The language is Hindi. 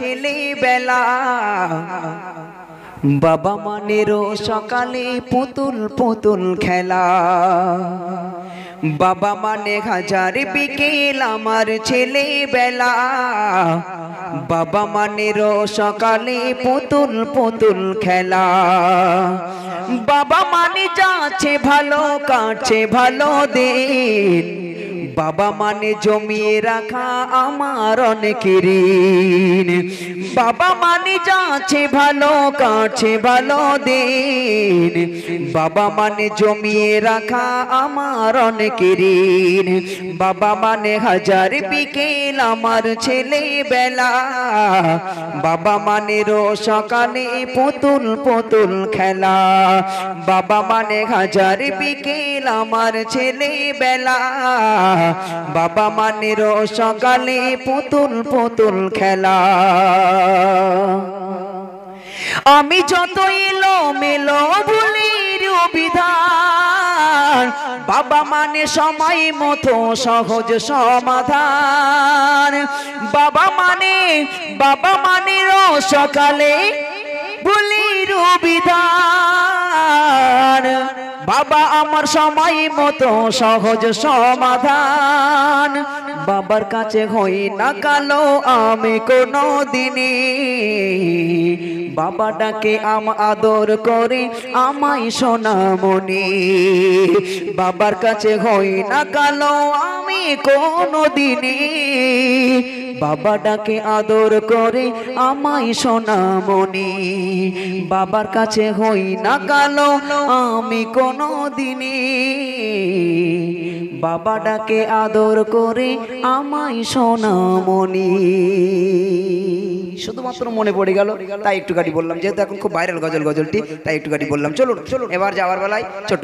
चेले बेला बाबा मानेरो सकाले पुतुल पुतुल खेला बाबा माने हजार बिकेल आमार छेले बेला बाबा मानेरो सकाले पुतुल पुतुल खेला बाबा माने जाछे भालो काटछे भालो दिन बाबा माने जमिए रखा आमार अनेक ऋण बाबा माने जाछे भालो काटछे भालो दिन बाबा माने जमिए रखा आमार अनेक ऋण बाबा माने हजार बिकेल आमार छेले बेला बाबा मानेरो सकाले पुतुल पुतुल खेला बाबा माने हजार बिकेल आमार छेले बेला बाबा मानेरो सकाले पुतुल पुतुल खेला आमी जतई लो मेलो भुलिर विधान बाबा माने समय मतो सहज समाधान बाबा मानेरो सकाले भुलिर विधान बाबा आमार समय मतो सहज समाधान बाबार काछे हई ना कालो आमी कोनो दिने बाबा डाके आम आदर करे आमाई सोनामणि बाबार काछे हई ना कालो आमी कोनो दिने बाबा डाके आदर करे आमाई सोनामणि बाबार काछे हई ना कालो आमी कोनो दिने बाबा डाके आदर करे आमाई सोनामणि শুধুমাত্র মনে পড়ে গেল তাই একটু গাড়ি বললাম যেহেতু এখন খুব ভাইরাল গজল গজলটি তাই একটু গাড়ি বললাম। চলুন এবার যাওয়ার বেলায় ছোট